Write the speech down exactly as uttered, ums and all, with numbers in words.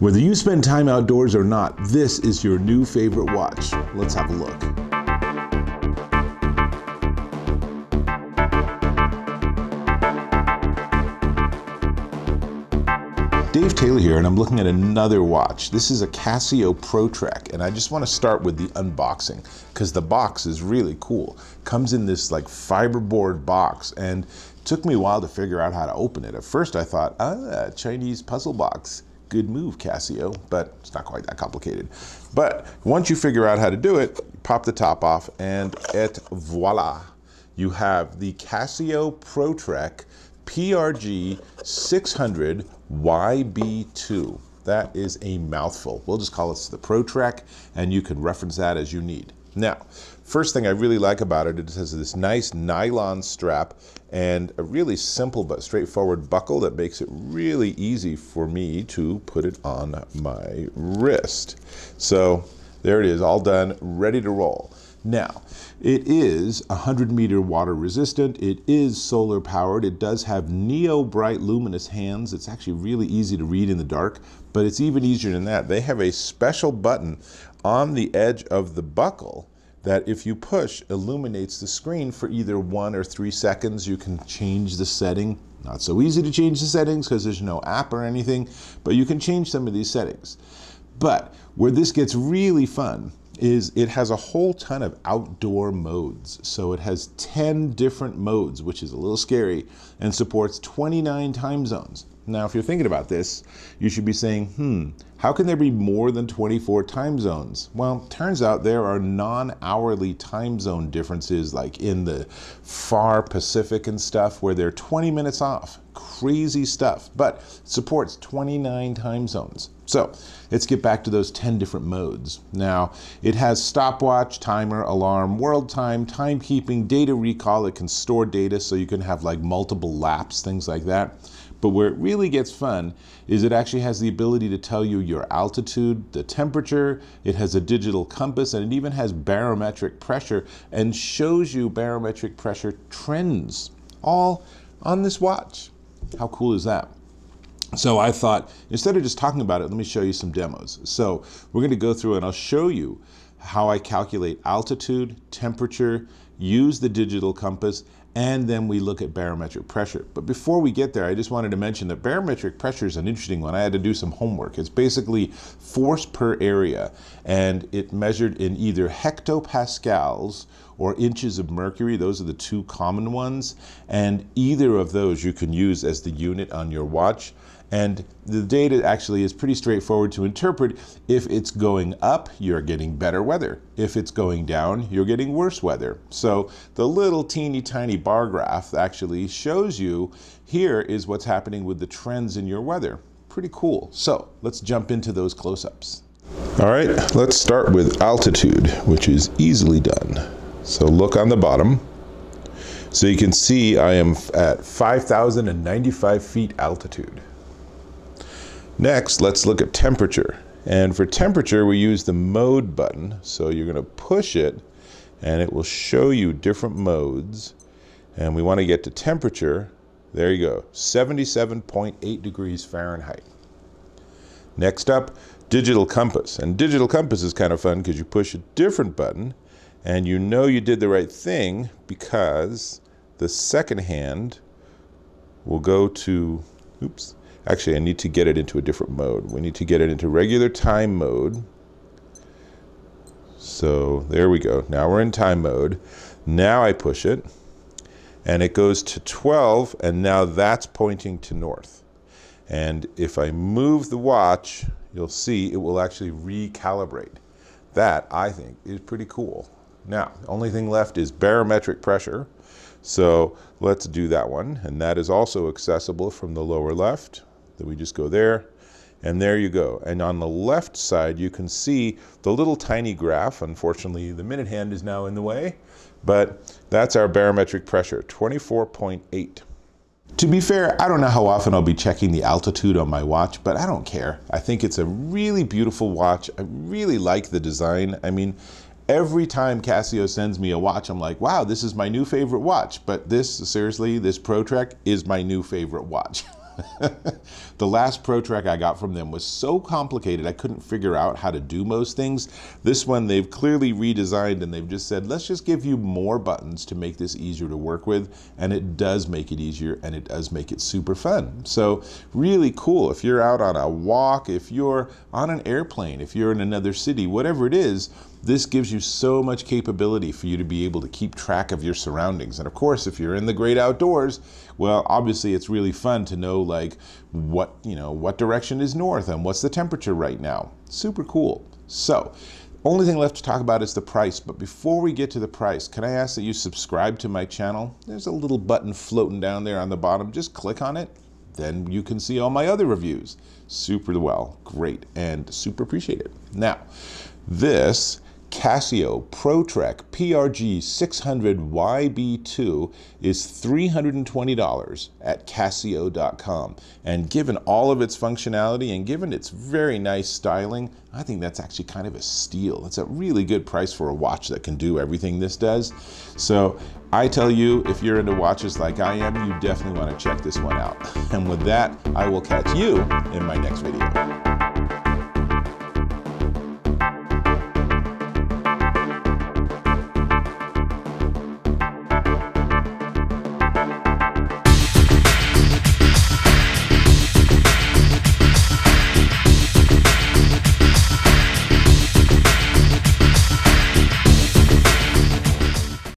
Whether you spend time outdoors or not, this is your new favorite watch. Let's have a look. Dave Taylor here, and I'm looking at another watch. This is a Casio Pro Trek, and I just want to start with the unboxing because the box is really cool. Comes in this like fiberboard box, and it took me a while to figure out how to open it. At first I thought, ah, Chinese puzzle box. Good move, Casio, but it's not quite that complicated. But once you figure out how to do it, pop the top off, and et voila. You have the Casio Pro Trek P R G six hundred Y B two. That is a mouthful. We'll just call it the Pro Trek, and you can reference that as you need. Now, first thing I really like about it, it has this nice nylon strap and a really simple but straightforward buckle that makes it really easy for me to put it on my wrist. So there it is, all done, ready to roll. Now, it is one hundred meter water resistant, it is solar powered, it does have neo-bright luminous hands. It's actually really easy to read in the dark, but it's even easier than that. They have a special button on the edge of the buckle that if you push, illuminates the screen for either one or three seconds. You can change the setting. Not so easy to change the settings because there's no app or anything, but you can change some of these settings. But where this gets really fun is it has a whole ton of outdoor modes. So it has ten different modes, which is a little scary, and supports twenty-nine time zones. Now, if you're thinking about this, you should be saying, hmm, how can there be more than twenty-four time zones? Well, turns out there are non-hourly time zone differences, like in the far Pacific and stuff, where they're twenty minutes off. Crazy stuff, but supports twenty-nine time zones. So let's get back to those ten different modes. Now, it has stopwatch, timer, alarm, world time, timekeeping, data recall. It can store data so you can have like multiple laps, things like that. But where it really gets fun is it actually has the ability to tell you your altitude, the temperature, it has a digital compass, and it even has barometric pressure and shows you barometric pressure trends all on this watch. How cool is that? So I thought, instead of just talking about it, let me show you some demos. So we're going to go through and I'll show you how I calculate altitude, temperature, use the digital compass, and then we look at barometric pressure. But before we get there, I just wanted to mention that barometric pressure is an interesting one. I had to do some homework. It's basically force per area, and it measured in either hectopascals or inches of mercury. Those are the two common ones, and either of those you can use as the unit on your watch. And the data actually is pretty straightforward to interpret. If it's going up, you're getting better weather. If it's going down, you're getting worse weather. So the little teeny tiny bar graph actually shows you, here is what's happening with the trends in your weather. Pretty cool. So let's jump into those close-ups. All right, let's start with altitude, which is easily done. So look on the bottom. So you can see I am at five thousand ninety-five feet altitude. Next, let's look at temperature. And for temperature, we use the mode button. So you're going to push it and it will show you different modes. And we want to get to temperature. There you go, seventy-seven point eight degrees Fahrenheit. Next up, digital compass. And digital compass is kind of fun because you push a different button and you know you did the right thing because the second hand will go to, oops, actually, I need to get it into a different mode. We need to get it into regular time mode. So there we go. Now we're in time mode. Now I push it and it goes to twelve, and now that's pointing to north. And if I move the watch, you'll see it will actually recalibrate. That, I think, is pretty cool. Now, only thing left is barometric pressure. So let's do that one. And that is also accessible from the lower left. Then we just go there, and there you go. And on the left side, you can see the little tiny graph. Unfortunately, the minute hand is now in the way, but that's our barometric pressure, twenty-four point eight. To be fair, I don't know how often I'll be checking the altitude on my watch, but I don't care. I think it's a really beautiful watch. I really like the design. I mean, every time Casio sends me a watch, I'm like, wow, this is my new favorite watch. But this, seriously, this Pro Trek is my new favorite watch. The last Pro Trek I got from them was so complicated I couldn't figure out how to do most things. This one they've clearly redesigned and they've just said, let's just give you more buttons to make this easier to work with, and it does make it easier and it does make it super fun. So really cool. If you're out on a walk, if you're on an airplane, if you're in another city, whatever it is, this gives you so much capability for you to be able to keep track of your surroundings. And of course, if you're in the great outdoors, well, obviously it's really fun to know like what, you know, what direction is north and what's the temperature right now. Super cool. So only thing left to talk about is the price. But before we get to the price, can I ask that you subscribe to my channel? There's a little button floating down there on the bottom. Just click on it. Then you can see all my other reviews. Super well, great, and super appreciate it. Now, this Casio Pro Trek P R G six hundred Y B two is three hundred twenty dollars at Casio dot com. And given all of its functionality and given its very nice styling, I think that's actually kind of a steal. It's a really good price for a watch that can do everything this does. So I tell you, if you're into watches like I am, you definitely want to check this one out. And with that, I will catch you in my next video.